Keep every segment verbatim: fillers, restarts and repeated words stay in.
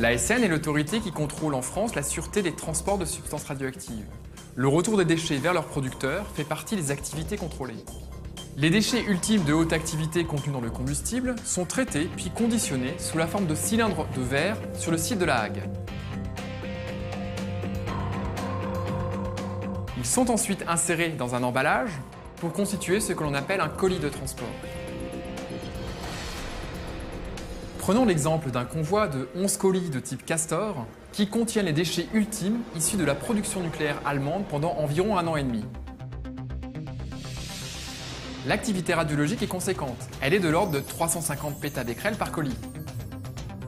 L'A S N est l'autorité qui contrôle en France la sûreté des transports de substances radioactives. Le retour des déchets vers leurs producteurs fait partie des activités contrôlées. Les déchets ultimes de haute activité contenus dans le combustible sont traités puis conditionnés sous la forme de cylindres de verre sur le site de La Hague. Ils sont ensuite insérés dans un emballage pour constituer ce que l'on appelle un colis de transport. Prenons l'exemple d'un convoi de onze colis de type Castor qui contiennent les déchets ultimes issus de la production nucléaire allemande pendant environ un an et demi. L'activité radiologique est conséquente, elle est de l'ordre de trois cent cinquante pétabécrel par colis.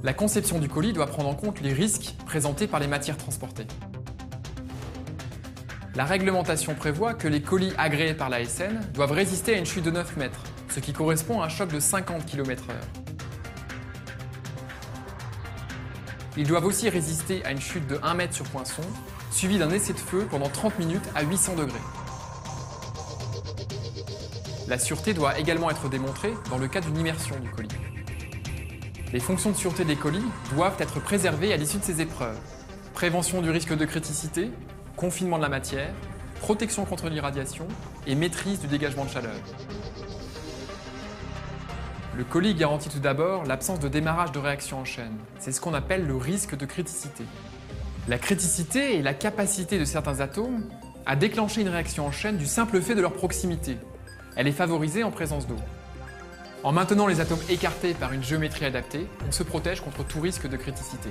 La conception du colis doit prendre en compte les risques présentés par les matières transportées. La réglementation prévoit que les colis agréés par l'A S N doivent résister à une chute de neuf mètres, ce qui correspond à un choc de cinquante kilomètres heure. Ils doivent aussi résister à une chute de un mètre sur poinçon, suivie d'un essai de feu pendant trente minutes à huit cents degrés. La sûreté doit également être démontrée dans le cas d'une immersion du colis. Les fonctions de sûreté des colis doivent être préservées à l'issue de ces épreuves. Prévention du risque de criticité, confinement de la matière, protection contre l'irradiation et maîtrise du dégagement de chaleur. Le colis garantit tout d'abord l'absence de démarrage de réaction en chaîne. C'est ce qu'on appelle le risque de criticité. La criticité est la capacité de certains atomes à déclencher une réaction en chaîne du simple fait de leur proximité. Elle est favorisée en présence d'eau. En maintenant les atomes écartés par une géométrie adaptée, on se protège contre tout risque de criticité.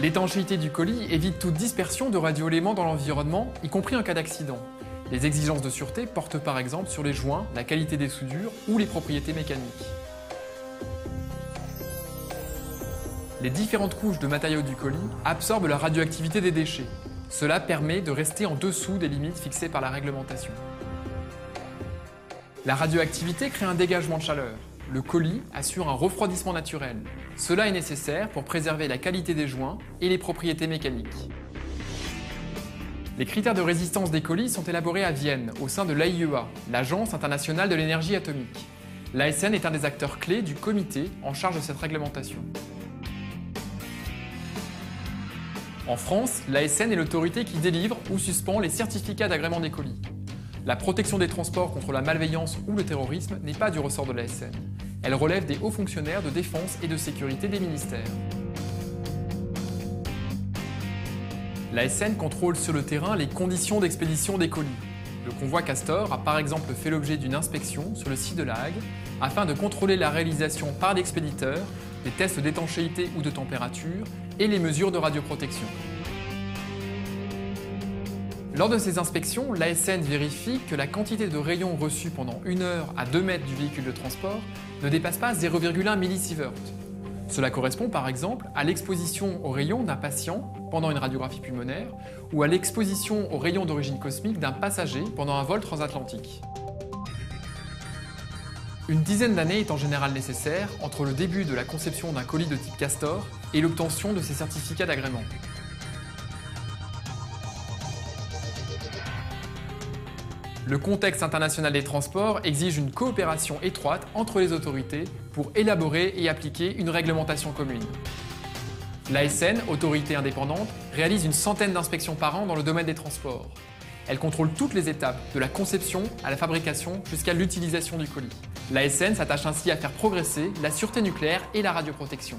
L'étanchéité du colis évite toute dispersion de radioéléments dans l'environnement, y compris en cas d'accident. Les exigences de sûreté portent par exemple sur les joints, la qualité des soudures ou les propriétés mécaniques. Les différentes couches de matériaux du colis absorbent la radioactivité des déchets. Cela permet de rester en dessous des limites fixées par la réglementation. La radioactivité crée un dégagement de chaleur. Le colis assure un refroidissement naturel. Cela est nécessaire pour préserver la qualité des joints et les propriétés mécaniques. Les critères de résistance des colis sont élaborés à Vienne, au sein de l'A I E A, l'Agence internationale de l'énergie atomique. L'A S N est un des acteurs clés du comité en charge de cette réglementation. En France, l'A S N est l'autorité qui délivre ou suspend les certificats d'agrément des colis. La protection des transports contre la malveillance ou le terrorisme n'est pas du ressort de l'A S N. Elle relève des hauts fonctionnaires de défense et de sécurité des ministères. L'A S N contrôle sur le terrain les conditions d'expédition des colis. Le convoi Castor a par exemple fait l'objet d'une inspection sur le site de La Hague afin de contrôler la réalisation par l'expéditeur des tests d'étanchéité ou de température et les mesures de radioprotection. Lors de ces inspections, l'A S N vérifie que la quantité de rayons reçus pendant une heure à deux mètres du véhicule de transport ne dépasse pas zéro virgule un millisievert. Cela correspond par exemple à l'exposition aux rayons d'un patient pendant une radiographie pulmonaire ou à l'exposition aux rayons d'origine cosmique d'un passager pendant un vol transatlantique. Une dizaine d'années est en général nécessaire entre le début de la conception d'un colis de type Castor et l'obtention de ses certificats d'agrément. Le contexte international des transports exige une coopération étroite entre les autorités pour élaborer et appliquer une réglementation commune. L'A S N, autorité indépendante, réalise une centaine d'inspections par an dans le domaine des transports. Elle contrôle toutes les étapes, de la conception à la fabrication jusqu'à l'utilisation du colis. L'A S N s'attache ainsi à faire progresser la sûreté nucléaire et la radioprotection.